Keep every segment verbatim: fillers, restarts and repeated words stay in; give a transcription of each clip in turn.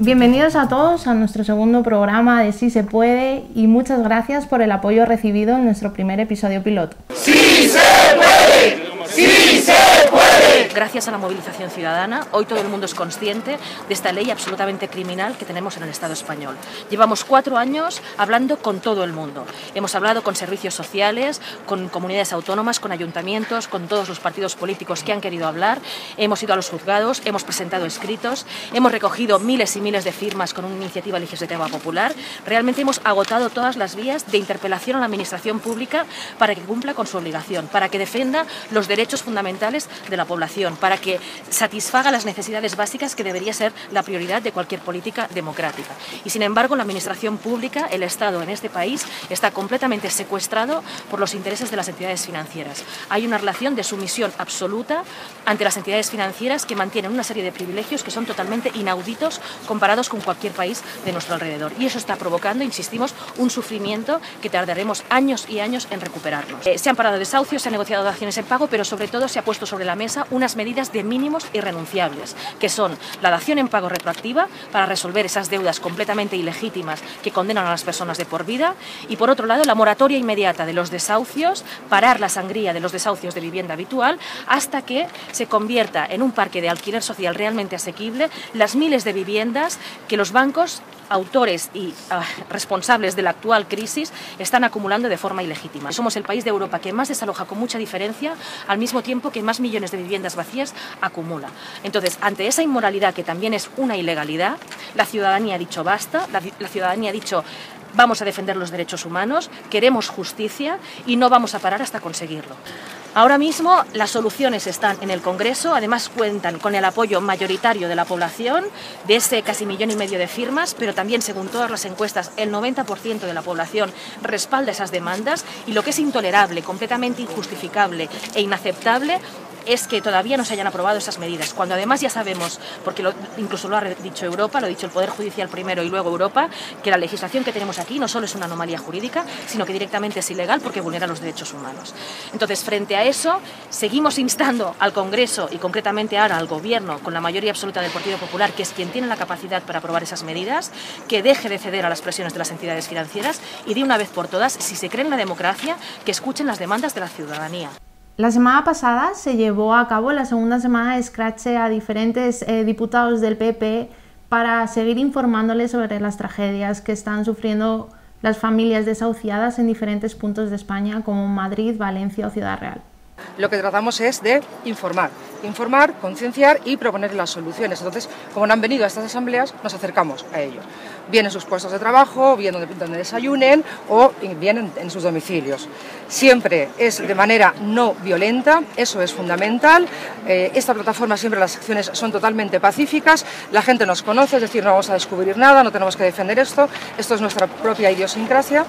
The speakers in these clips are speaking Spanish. Bienvenidos a todos a nuestro segundo programa de Sí se puede y muchas gracias por el apoyo recibido en nuestro primer episodio piloto. ¡Sí se puede! ¡Sí se puede! Gracias a la movilización ciudadana, hoy todo el mundo es consciente de esta ley absolutamente criminal que tenemos en el Estado español. Llevamos cuatro años hablando con todo el mundo. Hemos hablado con servicios sociales, con comunidades autónomas, con ayuntamientos, con todos los partidos políticos que han querido hablar. Hemos ido a los juzgados, hemos presentado escritos, hemos recogido miles y miles de firmas con una iniciativa legislativa popular. Realmente hemos agotado todas las vías de interpelación a la administración pública para que cumpla con su obligación, para que defienda los derechos derechos fundamentales de la población, para que satisfaga las necesidades básicas que debería ser la prioridad de cualquier política democrática. Y sin embargo, la administración pública, el Estado en este país, está completamente secuestrado por los intereses de las entidades financieras. Hay una relación de sumisión absoluta ante las entidades financieras que mantienen una serie de privilegios que son totalmente inauditos comparados con cualquier país de nuestro alrededor. Y eso está provocando, insistimos, un sufrimiento que tardaremos años y años en recuperarnos. Eh, se han parado desahucios, se han negociado daciones en pago, pero sobre todo se ha puesto sobre la mesa unas medidas de mínimos irrenunciables, que son la dación en pago retroactiva para resolver esas deudas completamente ilegítimas que condenan a las personas de por vida y, por otro lado, la moratoria inmediata de los desahucios, parar la sangría de los desahucios de vivienda habitual hasta que se convierta en un parque de alquiler social realmente asequible las miles de viviendas que los bancos autores y uh, responsables de la actual crisis están acumulando de forma ilegítima. Somos el país de Europa que más desaloja con mucha diferencia, al mismo tiempo que más millones de viviendas vacías acumula. Entonces, ante esa inmoralidad que también es una ilegalidad, la ciudadanía ha dicho basta, la, la ciudadanía ha dicho vamos a defender los derechos humanos, queremos justicia y no vamos a parar hasta conseguirlo. Ahora mismo las soluciones están en el Congreso, además cuentan con el apoyo mayoritario de la población, de ese casi millón y medio de firmas, pero también, según todas las encuestas, el noventa por ciento de la población respalda esas demandas y lo que es intolerable, completamente injustificable e inaceptable es que todavía no se hayan aprobado esas medidas, cuando además ya sabemos, porque lo, incluso lo ha dicho Europa, lo ha dicho el Poder Judicial primero y luego Europa, que la legislación que tenemos aquí no solo es una anomalía jurídica, sino que directamente es ilegal porque vulnera los derechos humanos. Entonces, frente a eso, seguimos instando al Congreso y concretamente ahora al Gobierno, con la mayoría absoluta del Partido Popular, que es quien tiene la capacidad para aprobar esas medidas, que deje de ceder a las presiones de las entidades financieras y de una vez por todas, si se cree en la democracia, que escuchen las demandas de la ciudadanía. La semana pasada se llevó a cabo la segunda semana de escrache a diferentes eh, diputados del P P para seguir informándoles sobre las tragedias que están sufriendo las familias desahuciadas en diferentes puntos de España como Madrid, Valencia o Ciudad Real. Lo que tratamos es de informar, informar, concienciar y proponer las soluciones. Entonces, como no han venido a estas asambleas, nos acercamos a ellos. Bien en sus puestos de trabajo, bien donde, donde desayunen o bien en, en sus domicilios. Siempre es de manera no violenta, eso es fundamental. Eh, esta plataforma siempre las acciones son totalmente pacíficas, la gente nos conoce, es decir, no vamos a descubrir nada, no tenemos que defender esto, esto es nuestra propia idiosincrasia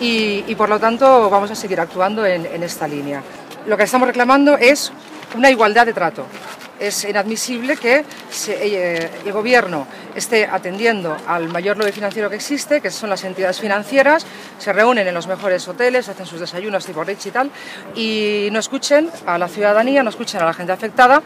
y, y por lo tanto vamos a seguir actuando en, en esta línea. Lo que estamos reclamando es una igualdad de trato. Es inadmisible que el Gobierno esté atendiendo al mayor lobby financiero que existe, que son las entidades financieras, se reúnen en los mejores hoteles, hacen sus desayunos tipo rich y tal, y no escuchen a la ciudadanía, no escuchen a la gente afectada,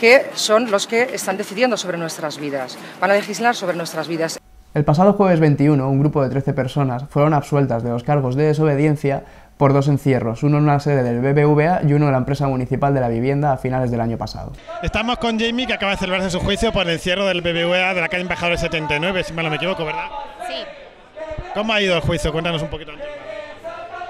que son los que están decidiendo sobre nuestras vidas, van a legislar sobre nuestras vidas. El pasado jueves veintiuno, un grupo de trece personas fueron absueltas de los cargos de desobediencia por dos encierros, uno en una sede del B B V A y uno en la empresa municipal de la vivienda a finales del año pasado. Estamos con Jamie, que acaba de celebrarse su juicio por el encierro del B B V A de la calle Embajadores setenta y nueve, si mal no me equivoco, ¿verdad? Sí. ¿Cómo ha ido el juicio? Cuéntanos un poquito.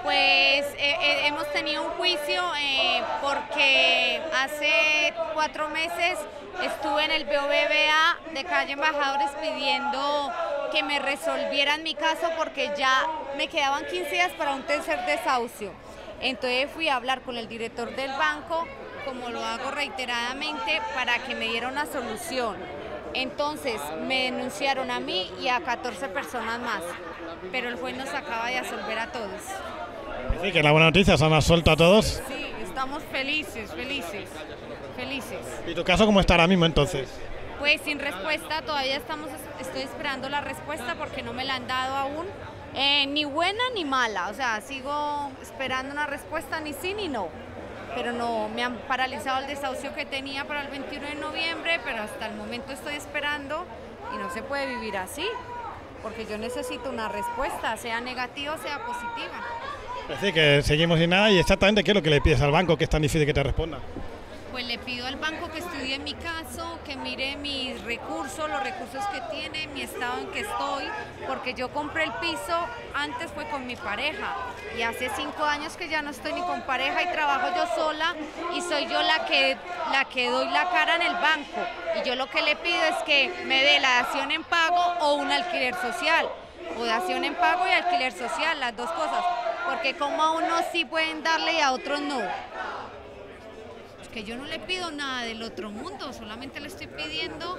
Pues eh, hemos tenido un juicio eh, porque hace cuatro meses estuve en el B B V A de calle Embajadores pidiendo que me resolvieran mi caso porque ya me quedaban quince días para un tercer desahucio. Entonces fui a hablar con el director del banco, como lo hago reiteradamente, para que me diera una solución. Entonces me denunciaron a mí y a catorce personas más, pero el juez nos acaba de absolver a todos. Sí, que la buena noticia, ¿se han absuelto a todos? Sí, estamos felices, felices, felices. ¿Y tu caso cómo está ahora mismo entonces? pues sin respuesta, todavía estamos, estoy esperando la respuesta porque no me la han dado aún, eh, ni buena ni mala, o sea, sigo esperando una respuesta ni sí ni no, pero no, me han paralizado el desahucio que tenía para el veintiuno de noviembre, pero hasta el momento estoy esperando y no se puede vivir así, porque yo necesito una respuesta, sea negativa o sea positiva. Es decir, que seguimos sin nada. Y exactamente, ¿qué es lo que le pides al banco que es tan difícil que te responda? Pues le pido al banco que estudie mi caso, que mire mis recursos, los recursos que tiene, mi estado en que estoy, porque yo compré el piso, antes fue con mi pareja, y hace cinco años que ya no estoy ni con pareja y trabajo yo sola, y soy yo la que, la que doy la cara en el banco, y yo lo que le pido es que me dé la dación en pago o un alquiler social, o dación en pago y alquiler social, las dos cosas, porque como a unos sí pueden darle y a otros no. Que yo no le pido nada del otro mundo, solamente le estoy pidiendo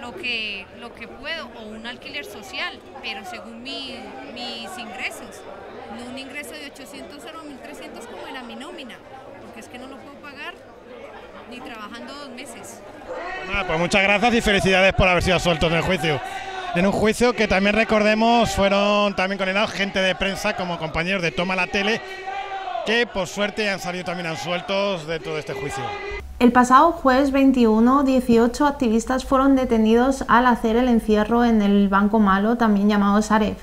lo que, lo que puedo, o un alquiler social, pero según mi, mis ingresos, no un ingreso de ochocientos euros, mil trescientos como era mi nómina, porque es que no lo puedo pagar ni trabajando dos meses. Bueno, pues muchas gracias y felicidades por haber sido sueltos en el juicio. En un juicio que también recordemos fueron también condenados gente de prensa como compañeros de Toma la Tele, que por suerte han salido también absueltos de todo este juicio. El pasado jueves veintiuno, dieciocho activistas fueron detenidos al hacer el encierro en el Banco Malo, también llamado Sareb.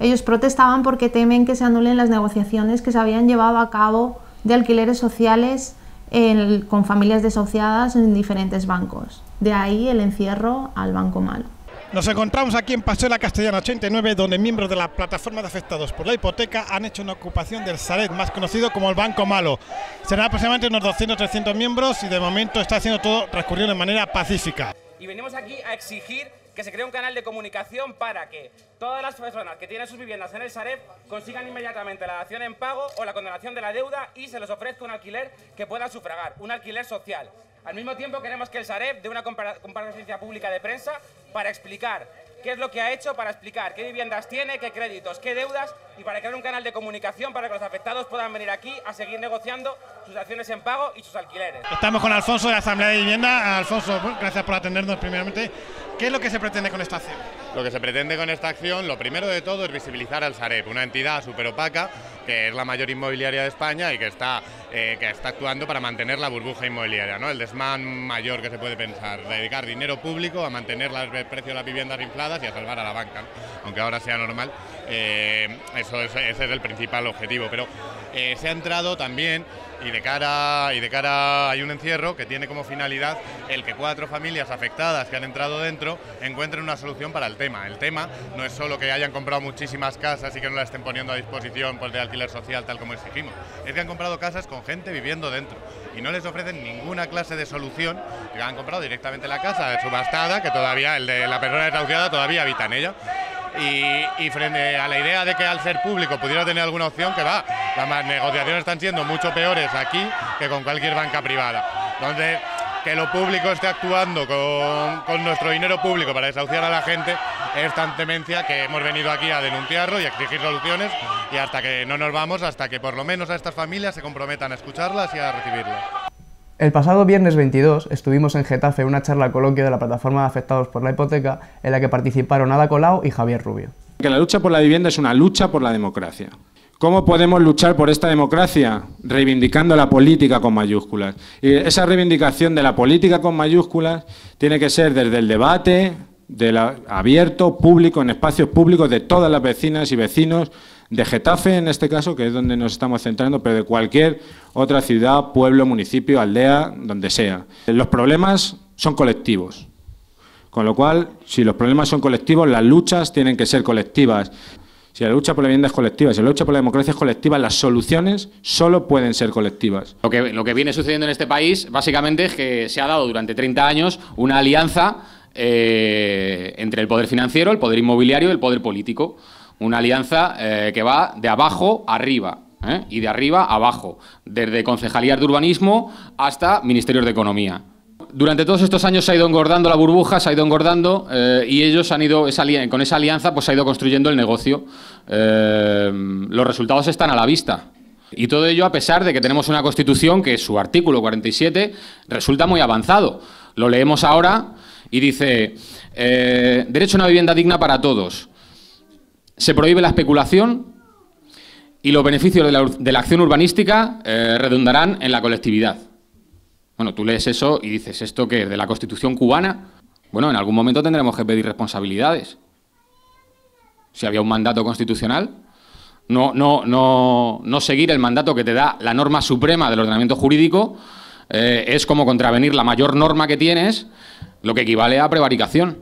Ellos protestaban porque temen que se anulen las negociaciones que se habían llevado a cabo de alquileres sociales en, con familias desahuciadas en diferentes bancos. De ahí el encierro al Banco Malo. Nos encontramos aquí en Paseo de la Castellana ochenta y nueve, donde miembros de la plataforma de afectados por la hipoteca han hecho una ocupación del Sareb, más conocido como el Banco Malo. Serán aproximadamente unos doscientos a trescientos miembros y de momento está haciendo todo transcurrido de manera pacífica. Y venimos aquí a exigir que se cree un canal de comunicación para que todas las personas que tienen sus viviendas en el Sareb consigan inmediatamente la dación en pago o la condonación de la deuda y se les ofrezca un alquiler que pueda sufragar, un alquiler social. Al mismo tiempo queremos que el Sareb dé una comparecencia pública de prensa para explicar qué es lo que ha hecho, para explicar qué viviendas tiene, qué créditos, qué deudas y para crear un canal de comunicación para que los afectados puedan venir aquí a seguir negociando sus acciones en pago y sus alquileres. Estamos con Alfonso de la Asamblea de Vivienda. Alfonso, gracias por atendernos primeramente. ¿Qué es lo que se pretende con esta acción? Lo que se pretende con esta acción, lo primero de todo, es visibilizar al Sareb, una entidad súper opaca, que es la mayor inmobiliaria de España y que está, eh, que está actuando para mantener la burbuja inmobiliaria, ¿no? El desmán mayor que se puede pensar, dedicar dinero público a mantener el precio de las viviendas infladas y a salvar a la banca, ¿no? Aunque ahora sea normal, eh, eso es, ese es el principal objetivo, pero eh, se ha entrado también. Y de cara, y de cara hay un encierro que tiene como finalidad el que cuatro familias afectadas que han entrado dentro encuentren una solución para el tema. El tema no es solo que hayan comprado muchísimas casas y que no las estén poniendo a disposición, pues, de alquiler social tal como exigimos. Es que han comprado casas con gente viviendo dentro y no les ofrecen ninguna clase de solución. Han comprado directamente la casa subastada, que todavía el de la persona desahuciada todavía habita en ella. Y, y frente a la idea de que al ser público pudiera tener alguna opción, que va, las negociaciones están siendo mucho peores aquí que con cualquier banca privada. Entonces, que lo público esté actuando con, con nuestro dinero público para desahuciar a la gente es tan demencia que hemos venido aquí a denunciarlo y a exigir soluciones, y hasta que no nos vamos, hasta que por lo menos a estas familias se comprometan a escucharlas y a recibirlas. El pasado viernes veintidós estuvimos en Getafe en una charla coloquio de la plataforma de afectados por la hipoteca en la que participaron Ada Colau y Javier Rubio. Que la lucha por la vivienda es una lucha por la democracia. ¿Cómo podemos luchar por esta democracia? Reivindicando la política con mayúsculas. Y esa reivindicación de la política con mayúsculas tiene que ser desde el debate de la, abierto, público, en espacios públicos de todas las vecinas y vecinos, de Getafe en este caso, que es donde nos estamos centrando, pero de cualquier otra ciudad, pueblo, municipio, aldea, donde sea. Los problemas son colectivos, con lo cual, si los problemas son colectivos, las luchas tienen que ser colectivas. Si la lucha por la vivienda es colectiva, si la lucha por la democracia es colectiva, las soluciones solo pueden ser colectivas. Lo que, lo que viene sucediendo en este país, básicamente, es que se ha dado durante treinta años una alianza eh, entre el poder financiero, el poder inmobiliario y el poder político. Una alianza eh, que va de abajo a arriba, ¿eh? Y de arriba a abajo, desde concejalías de urbanismo hasta ministerios de economía. Durante todos estos años se ha ido engordando la burbuja, se ha ido engordando eh, y ellos han ido, esa, con esa alianza pues se ha ido construyendo el negocio. Eh, los resultados están a la vista. Y todo ello a pesar de que tenemos una Constitución que su artículo cuarenta y siete resulta muy avanzado. Lo leemos ahora y dice, eh, derecho a una vivienda digna para todos, se prohíbe la especulación y los beneficios de la, de la acción urbanística eh, redundarán en la colectividad. Bueno, tú lees eso y dices, ¿esto qué es? ¿De la Constitución cubana? Bueno, en algún momento tendremos que pedir responsabilidades. Si había un mandato constitucional, no, no, no, no seguir el mandato que te da la norma suprema del ordenamiento jurídico eh, es como contravenir la mayor norma que tienes, lo que equivale a prevaricación.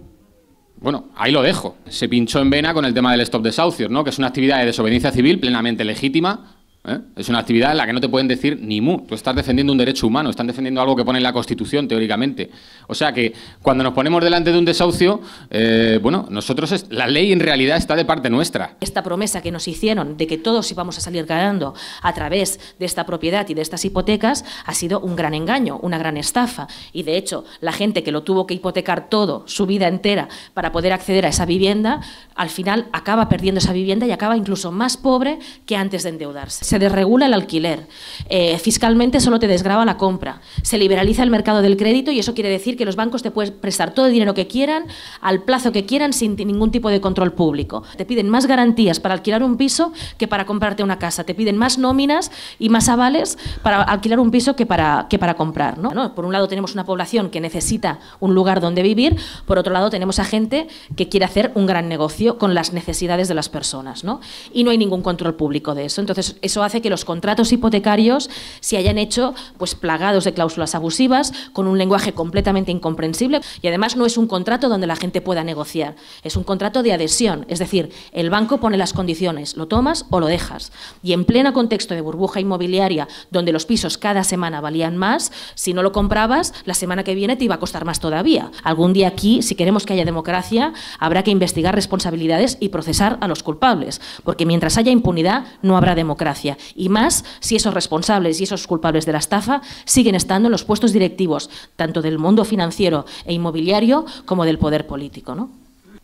Bueno, ahí lo dejo. Se pinchó en vena con el tema del stop desahucios, ¿no? Que es una actividad de desobediencia civil plenamente legítima, ¿eh? Es una actividad en la que no te pueden decir ni mu. Tú estás defendiendo un derecho humano, están defendiendo algo que pone en la Constitución, teóricamente. O sea que cuando nos ponemos delante de un desahucio, eh, bueno, nosotros es, la ley en realidad está de parte nuestra. Esta promesa que nos hicieron de que todos íbamos a salir ganando a través de esta propiedad y de estas hipotecas ha sido un gran engaño, una gran estafa. Y de hecho, la gente que lo tuvo que hipotecar todo, su vida entera, para poder acceder a esa vivienda, al final acaba perdiendo esa vivienda y acaba incluso más pobre que antes de endeudarse. Se desregula el alquiler, eh, fiscalmente solo te desgrava la compra, se liberaliza el mercado del crédito y eso quiere decir que los bancos te pueden prestar todo el dinero que quieran, al plazo que quieran, sin ningún tipo de control público. Te piden más garantías para alquilar un piso que para comprarte una casa, te piden más nóminas y más avales para alquilar un piso que para, que para comprar, ¿no? Bueno, por un lado tenemos una población que necesita un lugar donde vivir, por otro lado tenemos a gente que quiere hacer un gran negocio con las necesidades de las personas, ¿no? Y no hay ningún control público de eso, entonces eso hace que los contratos hipotecarios se hayan hecho pues plagados de cláusulas abusivas, con un lenguaje completamente incomprensible, y además no es un contrato donde la gente pueda negociar, es un contrato de adhesión, es decir, el banco pone las condiciones, lo tomas o lo dejas, y en pleno contexto de burbuja inmobiliaria, donde los pisos cada semana valían más, si no lo comprabas, la semana que viene te iba a costar más todavía. Algún día aquí, si queremos que haya democracia, habrá que investigar responsabilidades y procesar a los culpables, porque mientras haya impunidad no habrá democracia. Y más si esos responsables y esos culpables de la estafa siguen estando en los puestos directivos, tanto del mundo financiero e inmobiliario como del poder político, ¿no?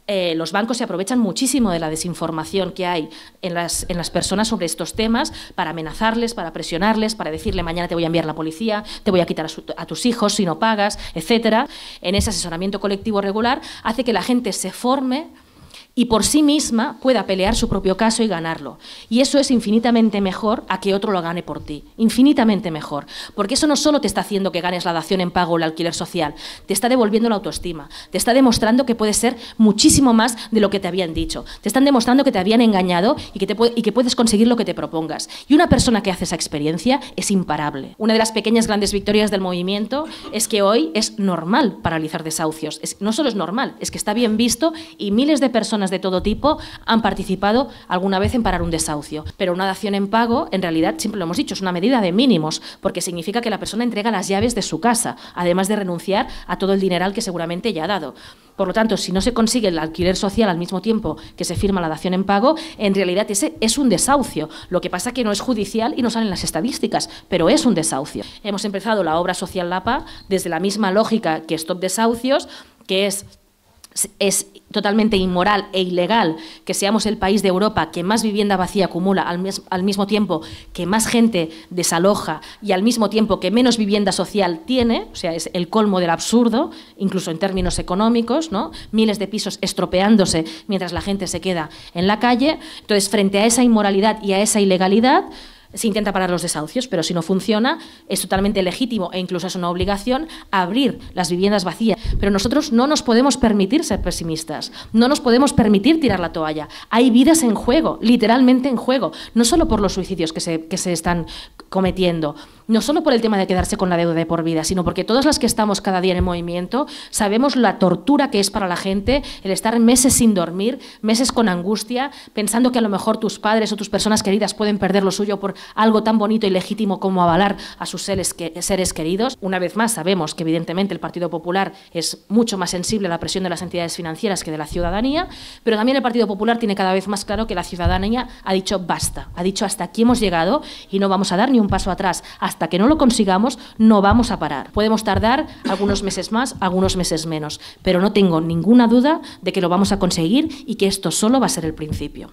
Eh, los bancos se aprovechan muchísimo de la desinformación que hay en las, en las personas sobre estos temas para amenazarles, para presionarles, para decirle mañana te voy a enviar la policía, te voy a quitar a, su, a tus hijos si no pagas, etcétera. En ese asesoramiento colectivo regular hace que la gente se forme y por sí misma pueda pelear su propio caso y ganarlo. Y eso es infinitamente mejor a que otro lo gane por ti, infinitamente mejor, porque eso no solo te está haciendo que ganes la dación en pago o el alquiler social, te está devolviendo la autoestima, te está demostrando que puedes ser muchísimo más de lo que te habían dicho, te están demostrando que te habían engañado y que, te y que puedes conseguir lo que te propongas. Y una persona que hace esa experiencia es imparable. Una de las pequeñas grandes victorias del movimiento es que hoy es normal paralizar desahucios, es, no solo es normal, es que está bien visto y miles de personas de todo tipo han participado alguna vez en parar un desahucio. Pero una dación en pago, en realidad, siempre lo hemos dicho, es una medida de mínimos, porque significa que la persona entrega las llaves de su casa, además de renunciar a todo el dineral que seguramente ya ha dado. Por lo tanto, si no se consigue el alquiler social al mismo tiempo que se firma la dación en pago, en realidad ese es un desahucio. Lo que pasa es que no es judicial y no salen las estadísticas, pero es un desahucio. Hemos empezado la obra social L A P A desde la misma lógica que Stop Desahucios, que es... es totalmente inmoral e ilegal que seamos el país de Europa que más vivienda vacía acumula, al, mes, al mismo tiempo que más gente desaloja y al mismo tiempo que menos vivienda social tiene, o sea, es el colmo del absurdo, incluso en términos económicos, ¿no? Miles de pisos estropeándose mientras la gente se queda en la calle. Entonces, frente a esa inmoralidad y a esa ilegalidad, se intenta parar los desahucios, pero si no funciona, es totalmente legítimo e incluso es una obligación abrir las viviendas vacías. Pero nosotros no nos podemos permitir ser pesimistas, no nos podemos permitir tirar la toalla. Hay vidas en juego, literalmente en juego, no solo por los suicidios que se, que se están cometiendo, no solo por el tema de quedarse con la deuda de por vida, sino porque todas las que estamos cada día en el movimiento sabemos la tortura que es para la gente el estar meses sin dormir, meses con angustia, pensando que a lo mejor tus padres o tus personas queridas pueden perder lo suyo por algo tan bonito y legítimo como avalar a sus seres, que, seres queridos. Una vez más, sabemos que evidentemente el Partido Popular es mucho más sensible a la presión de las entidades financieras que de la ciudadanía, pero también el Partido Popular tiene cada vez más claro que la ciudadanía ha dicho basta, ha dicho hasta aquí hemos llegado y no vamos a dar ni un paso atrás. Hasta que no lo consigamos, no vamos a parar. Podemos tardar algunos meses más, algunos meses menos, pero no tengo ninguna duda de que lo vamos a conseguir y que esto solo va a ser el principio.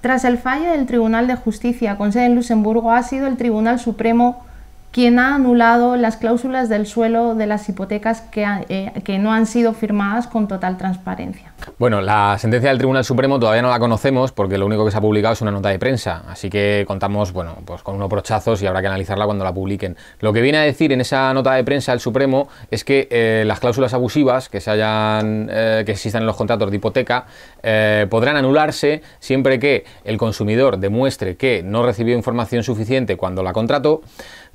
Tras el fallo del Tribunal de Justicia con sede en Luxemburgo, ha sido el Tribunal Supremo quien ha anulado las cláusulas del suelo de las hipotecas que, ha, eh, que no han sido firmadas con total transparencia. Bueno, la sentencia del Tribunal Supremo todavía no la conocemos porque lo único que se ha publicado es una nota de prensa, así que contamos bueno, pues con unos brochazos y habrá que analizarla cuando la publiquen. Lo que viene a decir en esa nota de prensa del Supremo es que eh, las cláusulas abusivas que, se hayan, eh, que existan en los contratos de hipoteca eh, podrán anularse siempre que el consumidor demuestre que no recibió información suficiente cuando la contrató.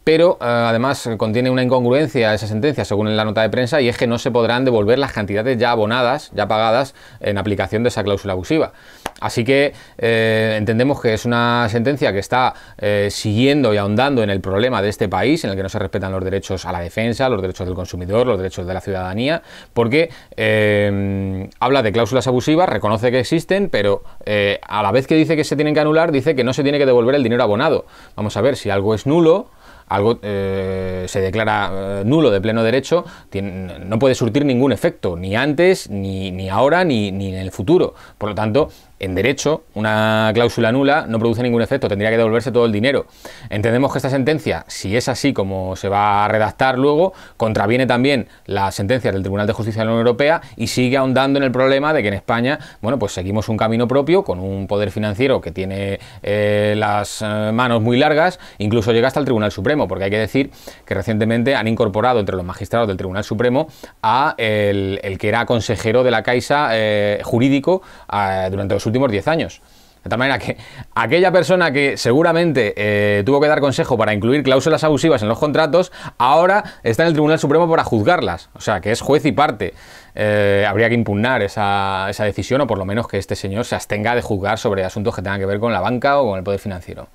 Pero eh, además contiene una incongruencia a esa sentencia según en la nota de prensa, y es que no se podrán devolver las cantidades ya abonadas, ya pagadas en aplicación de esa cláusula abusiva. Así que eh, entendemos que es una sentencia que está eh, siguiendo y ahondando en el problema de este país, en el que no se respetan los derechos a la defensa, los derechos del consumidor, los derechos de la ciudadanía, porque eh, habla de cláusulas abusivas, reconoce que existen, pero eh, a la vez que dice que se tienen que anular, dice que no se tiene que devolver el dinero abonado. Vamos a ver, si algo es nulo, algo eh, se declara eh, nulo de pleno derecho, tiene, no puede surtir ningún efecto, ni antes, ni, ni ahora, ni, ni en el futuro. Por lo tanto, en derecho, una cláusula nula no produce ningún efecto, tendría que devolverse todo el dinero. Entendemos que esta sentencia, si es así como se va a redactar luego, contraviene también las sentencias del Tribunal de Justicia de la Unión Europea y sigue ahondando en el problema de que en España, bueno, pues seguimos un camino propio con un poder financiero que tiene eh, las eh, manos muy largas, incluso llega hasta el Tribunal Supremo, porque hay que decir que recientemente han incorporado entre los magistrados del Tribunal Supremo a el, el que era consejero de la Caixa eh, jurídico eh, durante los últimos últimos diez años. De tal manera que aquella persona que seguramente eh, tuvo que dar consejo para incluir cláusulas abusivas en los contratos, ahora está en el Tribunal Supremo para juzgarlas. O sea, que es juez y parte. Eh, habría que impugnar esa, esa decisión, o por lo menos que este señor se abstenga de juzgar sobre asuntos que tengan que ver con la banca o con el poder financiero.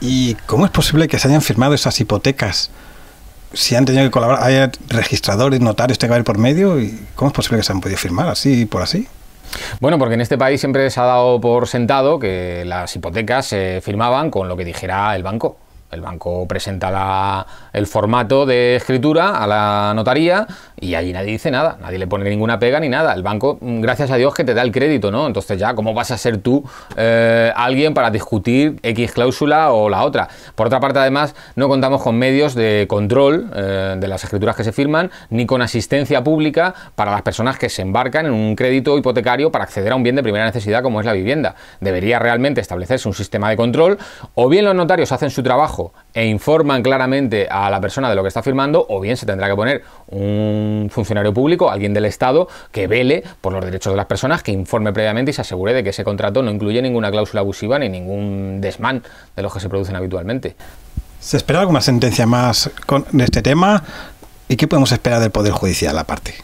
¿Y cómo es posible que se hayan firmado esas hipotecas? Si han tenido que colaborar, hay registradores, notarios, tenga que haber por medio, y ¿cómo es posible que se han podido firmar así por así? Bueno, porque en este país siempre se ha dado por sentado que las hipotecas se firmaban con lo que dijera el banco. El banco presenta la, el formato de escritura a la notaría y allí nadie dice nada, nadie le pone ninguna pega ni nada. El banco, gracias a Dios, que te da el crédito, ¿no? Entonces ya, ¿cómo vas a ser tú eh, alguien para discutir X cláusula o la otra? Por otra parte, además, no contamos con medios de control eh, de las escrituras que se firman, ni con asistencia pública para las personas que se embarcan en un crédito hipotecario para acceder a un bien de primera necesidad como es la vivienda. Debería realmente establecerse un sistema de control, o bien los notarios hacen su trabajo e informan claramente a la persona de lo que está firmando, o bien se tendrá que poner un funcionario público, alguien del Estado, que vele por los derechos de las personas, que informe previamente y se asegure de que ese contrato no incluye ninguna cláusula abusiva ni ningún desmán de los que se producen habitualmente. ¿Se espera alguna sentencia más con este tema? ¿Y qué podemos esperar del Poder Judicial aparte?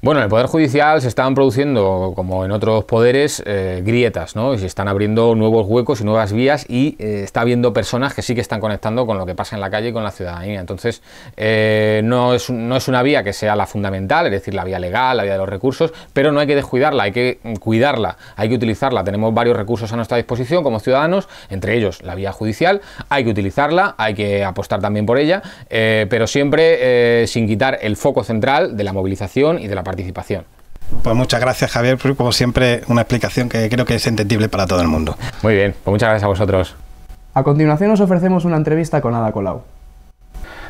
Bueno, en el Poder Judicial se están produciendo, como en otros poderes, eh, grietas, ¿no? Y se están abriendo nuevos huecos y nuevas vías, y eh, está habiendo personas que sí que están conectando con lo que pasa en la calle y con la ciudadanía. Entonces, eh, no es, no es una vía que sea la fundamental, es decir, la vía legal, la vía de los recursos, pero no hay que descuidarla, hay que cuidarla, hay que utilizarla. Tenemos varios recursos a nuestra disposición como ciudadanos, entre ellos la vía judicial, hay que utilizarla, hay que apostar también por ella, eh, pero siempre eh, sin quitar el foco central de la movilización y de la participación. Pues muchas gracias, Javier, por, como siempre, una explicación que creo que es entendible para todo el mundo. Muy bien, pues muchas gracias a vosotros. A continuación os ofrecemos una entrevista con Ada Colau.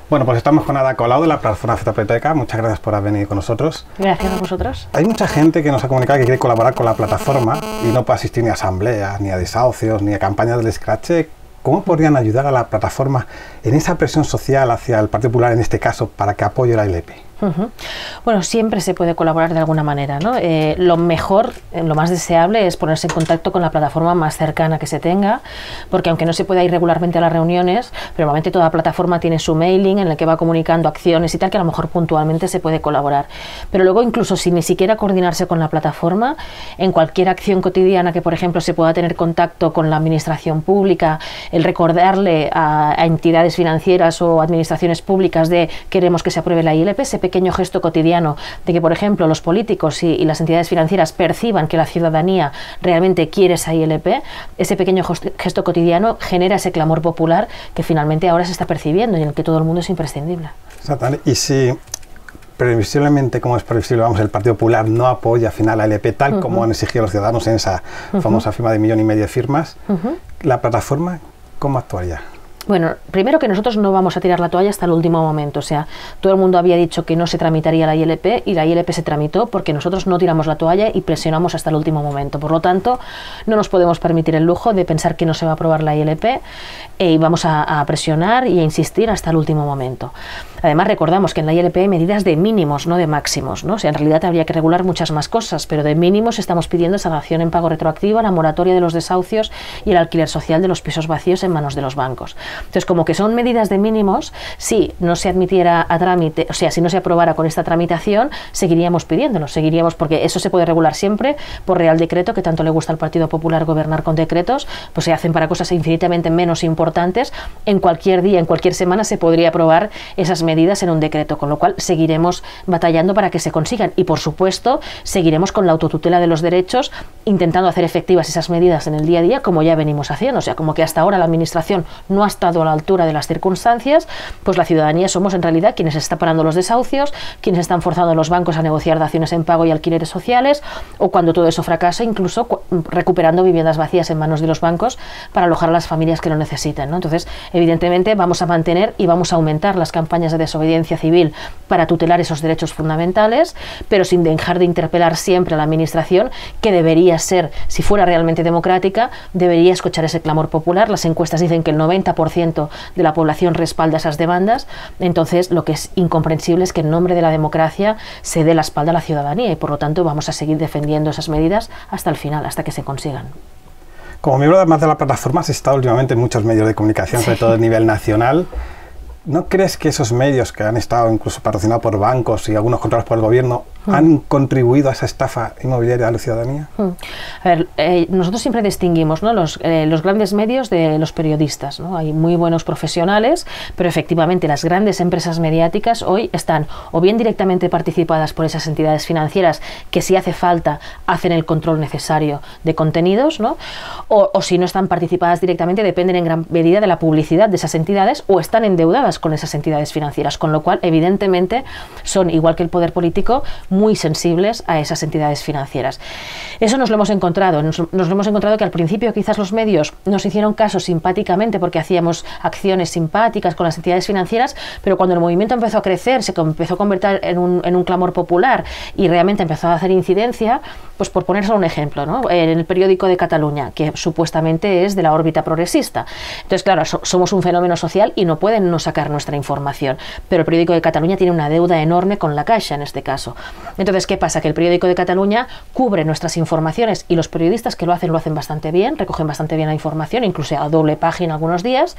Bueno, pues estamos con Ada Colau de la plataforma Afectados por la Hipoteca. Muchas gracias por haber venido con nosotros. Gracias a vosotros. Hay mucha gente que nos ha comunicado que quiere colaborar con la plataforma y no puede asistir ni a asambleas, ni a desahucios, ni a campañas del escrache. ¿Cómo podrían ayudar a la plataforma en esa presión social hacia el Partido Popular, en este caso, para que apoye la I L P? Uh-huh. Bueno, siempre se puede colaborar de alguna manera, ¿no? Eh, lo mejor, eh, lo más deseable es ponerse en contacto con la plataforma más cercana que se tenga, porque aunque no se pueda ir regularmente a las reuniones, pero normalmente toda plataforma tiene su mailing en el que va comunicando acciones y tal, que a lo mejor puntualmente se puede colaborar. Pero luego, incluso si ni siquiera coordinarse con la plataforma, en cualquier acción cotidiana que, por ejemplo, se pueda tener contacto con la administración pública, el recordarle a, a entidades financieras o administraciones públicas de queremos que se apruebe la I L P, se pequeño gesto cotidiano de que, por ejemplo, los políticos y, y las entidades financieras perciban que la ciudadanía realmente quiere esa I L P, ese pequeño gesto cotidiano genera ese clamor popular que finalmente ahora se está percibiendo y en el que todo el mundo es imprescindible. Exactamente. Y si previsiblemente, como es previsible, vamos, el Partido Popular no apoya al final la I L P tal uh-huh. como han exigido los ciudadanos en esa uh-huh. famosa firma de millón y medio de firmas, uh-huh. ¿la plataforma cómo actuaría? Bueno, primero que nosotros no vamos a tirar la toalla hasta el último momento, o sea, todo el mundo había dicho que no se tramitaría la I L P y la I L P se tramitó porque nosotros no tiramos la toalla y presionamos hasta el último momento. Por lo tanto, no nos podemos permitir el lujo de pensar que no se va a aprobar la I L P eh, y vamos a, a presionar y a insistir hasta el último momento. Además, recordamos que en la I L P hay medidas de mínimos, no de máximos, ¿no? O sea, en realidad habría que regular muchas más cosas, pero de mínimos estamos pidiendo sanción en pago retroactivo, la moratoria de los desahucios y el alquiler social de los pisos vacíos en manos de los bancos. Entonces, como que son medidas de mínimos, si no se admitiera a trámite, o sea, si no se aprobara con esta tramitación, seguiríamos pidiéndolo, seguiríamos, porque eso se puede regular siempre por Real Decreto, que tanto le gusta al Partido Popular gobernar con decretos, pues se hacen para cosas infinitamente menos importantes. En cualquier día, en cualquier semana se podría aprobar esas medidas en un decreto, con lo cual seguiremos batallando para que se consigan y, por supuesto, seguiremos con la autotutela de los derechos, intentando hacer efectivas esas medidas en el día a día, como ya venimos haciendo. O sea, como que hasta ahora la administración no ha estado a la altura de las circunstancias, pues la ciudadanía somos en realidad quienes están parando los desahucios, quienes están forzando a los bancos a negociar daciones en pago y alquileres sociales, o cuando todo eso fracasa, incluso recuperando viviendas vacías en manos de los bancos para alojar a las familias que lo necesitan, ¿no? Entonces, evidentemente, vamos a mantener y vamos a aumentar las campañas de desobediencia civil para tutelar esos derechos fundamentales, pero sin dejar de interpelar siempre a la administración, que debería ser, si fuera realmente democrática, debería escuchar ese clamor popular. Las encuestas dicen que el noventa por ciento de la población respalda esas demandas. Entonces, lo que es incomprensible es que en nombre de la democracia se dé la espalda a la ciudadanía y, por lo tanto, vamos a seguir defendiendo esas medidas hasta el final, hasta que se consigan. Como miembro además de la plataforma has estado últimamente en muchos medios de comunicación, sobre todo a nivel nacional. ¿No crees que esos medios que han estado incluso patrocinados por bancos y algunos controlados por el gobierno han contribuido a esa estafa inmobiliaria de la ciudadanía? A ver, eh, nosotros siempre distinguimos, ¿no?, los, eh, los grandes medios de los periodistas, ¿no? Hay muy buenos profesionales, pero efectivamente las grandes empresas mediáticas hoy están o bien directamente participadas por esas entidades financieras que, si hace falta, hacen el control necesario de contenidos, ¿no? O, o si no están participadas directamente, dependen en gran medida de la publicidad de esas entidades o están endeudadas con esas entidades financieras, con lo cual evidentemente son, igual que el poder político, muy sensibles a esas entidades financieras. Eso nos lo hemos encontrado, nos, nos lo hemos encontrado que al principio quizás los medios nos hicieron caso simpáticamente porque hacíamos acciones simpáticas con las entidades financieras, pero cuando el movimiento empezó a crecer, se empezó a convertir en un, en un clamor popular y realmente empezó a hacer incidencia, pues por poner solo un ejemplo, ¿no?, en el periódico de Cataluña, que supuestamente es de la órbita progresista. Entonces, claro, so, somos un fenómeno social y no pueden no sacar nuestra información, pero el periódico de Cataluña tiene una deuda enorme con la Caixa en este caso. Entonces, ¿qué pasa? Que el periódico de Cataluña cubre nuestras informaciones y los periodistas que lo hacen, lo hacen bastante bien, recogen bastante bien la información, incluso a doble página algunos días,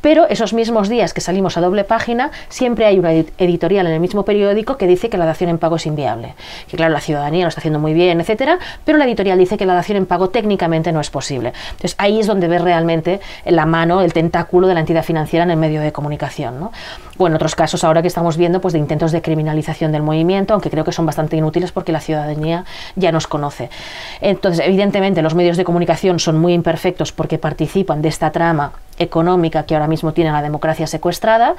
pero esos mismos días que salimos a doble página, siempre hay una editorial en el mismo periódico que dice que la dación en pago es inviable. Que claro, la ciudadanía lo está haciendo muy bien, etcétera, pero la editorial dice que la dación en pago técnicamente no es posible. Entonces, ahí es donde ves realmente la mano, el tentáculo de la entidad financiera en el medio de comunicación, ¿no? O en otros casos ahora que estamos viendo, pues, de intentos de criminalización del movimiento, aunque creo que son bastante inútiles porque la ciudadanía ya nos conoce. Entonces, evidentemente, los medios de comunicación son muy imperfectos porque participan de esta trama económica que ahora mismo tiene la democracia secuestrada,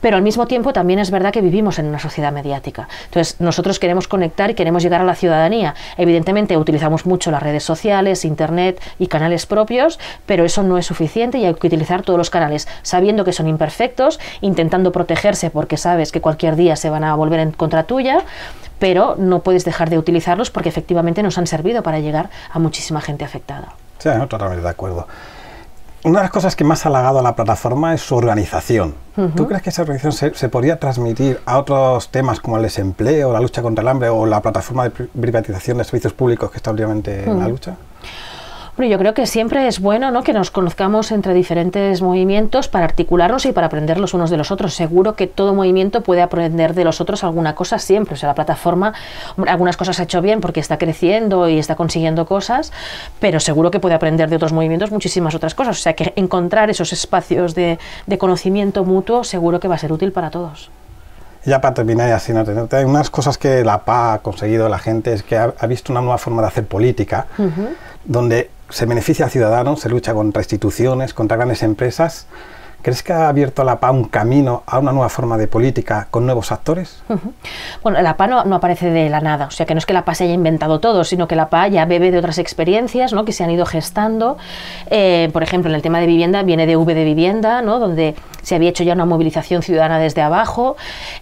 pero al mismo tiempo también es verdad que vivimos en una sociedad mediática. Entonces, nosotros queremos conectar y queremos llegar a la ciudadanía. Evidentemente, utilizamos mucho las redes sociales, internet y canales propios, pero eso no es suficiente y hay que utilizar todos los canales, sabiendo que son imperfectos, intentando protegerse porque sabes que cualquier día se van a volver en contra tuya, pero no puedes dejar de utilizarlos porque efectivamente nos han servido para llegar a muchísima gente afectada. Sí, no, totalmente de acuerdo. Una de las cosas que más ha halagado a la plataforma es su organización. Uh-huh. ¿Tú crees que esa organización se, se podría transmitir a otros temas como el desempleo, la lucha contra el hambre o la plataforma de privatización de servicios públicos que está obviamente uh-huh. en la lucha? Bueno, yo creo que siempre es bueno, ¿no?, que nos conozcamos entre diferentes movimientos para articularnos y para aprender los unos de los otros. Seguro que todo movimiento puede aprender de los otros alguna cosa siempre. O sea, la plataforma algunas cosas ha hecho bien porque está creciendo y está consiguiendo cosas, pero seguro que puede aprender de otros movimientos muchísimas otras cosas. O sea, que encontrar esos espacios de, de conocimiento mutuo seguro que va a ser útil para todos. Ya para terminar y así no tenerte, hay unas cosas que la P A H ha conseguido, la gente, es que ha, ha visto una nueva forma de hacer política, uh-huh. donde se beneficia al ciudadano, se lucha contra instituciones, contra grandes empresas. ¿Crees que ha abierto la P A un camino a una nueva forma de política con nuevos actores? Uh-huh. Bueno, la P A no, no aparece de la nada, o sea que no es que la P A se haya inventado todo, sino que la P A ya bebe de otras experiencias, ¿no?, que se han ido gestando. Eh, por ejemplo, en el tema de vivienda viene de V de Vivienda, ¿no?, donde se había hecho ya una movilización ciudadana desde abajo,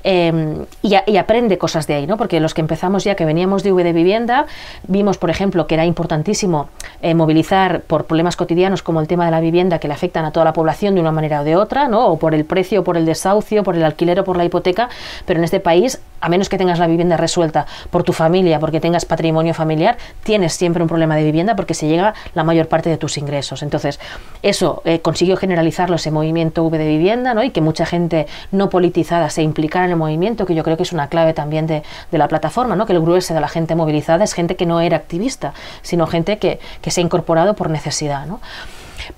eh, y, a, y aprende cosas de ahí, ¿no?, porque los que empezamos ya, que veníamos de V de Vivienda, vimos, por ejemplo, que era importantísimo eh, movilizar por problemas cotidianos como el tema de la vivienda, que le afectan a toda la población de una manera o de otra, ¿no?, o por el precio, por el desahucio, por el alquiler o por la hipoteca, pero en este país, a menos que tengas la vivienda resuelta por tu familia, porque tengas patrimonio familiar, tienes siempre un problema de vivienda porque se llega la mayor parte de tus ingresos. Entonces, eso eh, consiguió generalizarlo ese movimiento V de Vivienda, ¿no?, y que mucha gente no politizada se implicara en el movimiento, que yo creo que es una clave también de, de la plataforma, ¿no?, que el grueso de la gente movilizada es gente que no era activista, sino gente que, que se ha incorporado por necesidad, ¿no?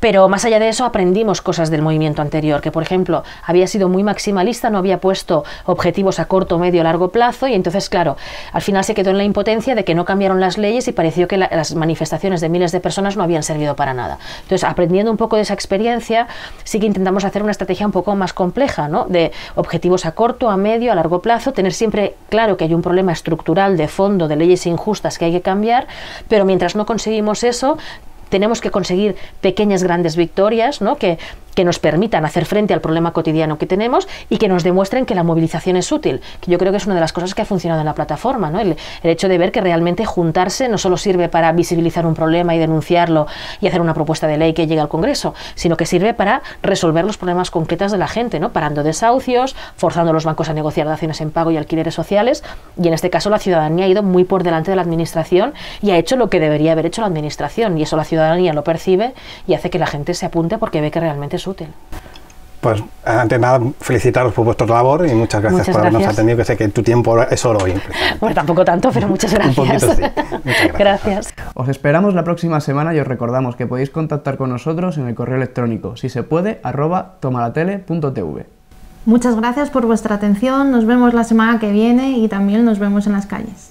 Pero más allá de eso aprendimos cosas del movimiento anterior, que por ejemplo había sido muy maximalista, no había puesto objetivos a corto, medio, largo plazo, y entonces claro, al final se quedó en la impotencia de que no cambiaron las leyes y pareció que la, las manifestaciones de miles de personas no habían servido para nada. Entonces, aprendiendo un poco de esa experiencia, sí que intentamos hacer una estrategia un poco más compleja, ¿no?, de objetivos a corto, a medio, a largo plazo, tener siempre claro que hay un problema estructural de fondo, de leyes injustas que hay que cambiar, pero mientras no conseguimos eso, tenemos que conseguir pequeñas grandes victorias, ¿no?, que, que nos permitan hacer frente al problema cotidiano que tenemos y que nos demuestren que la movilización es útil, que yo creo que es una de las cosas que ha funcionado en la plataforma, ¿no?, el, el hecho de ver que realmente juntarse no solo sirve para visibilizar un problema y denunciarlo y hacer una propuesta de ley que llegue al Congreso, sino que sirve para resolver los problemas concretos de la gente, ¿no?, parando desahucios, forzando a los bancos a negociar daciones en pago y alquileres sociales, y en este caso la ciudadanía ha ido muy por delante de la administración y ha hecho lo que debería haber hecho la administración, y eso la ciudadanía ciudadanía lo percibe y hace que la gente se apunte porque ve que realmente es útil. Pues antes de nada, felicitaros por vuestra labor y muchas gracias muchas por gracias. habernos atendido, que sé que tu tiempo es oro hoy. Bueno, tampoco tanto, pero muchas gracias. Un poquito, sí. Muchas gracias. Gracias. Os esperamos la próxima semana y os recordamos que podéis contactar con nosotros en el correo electrónico si se puede arroba tomalatele.tv. Muchas gracias por vuestra atención, nos vemos la semana que viene y también nos vemos en las calles.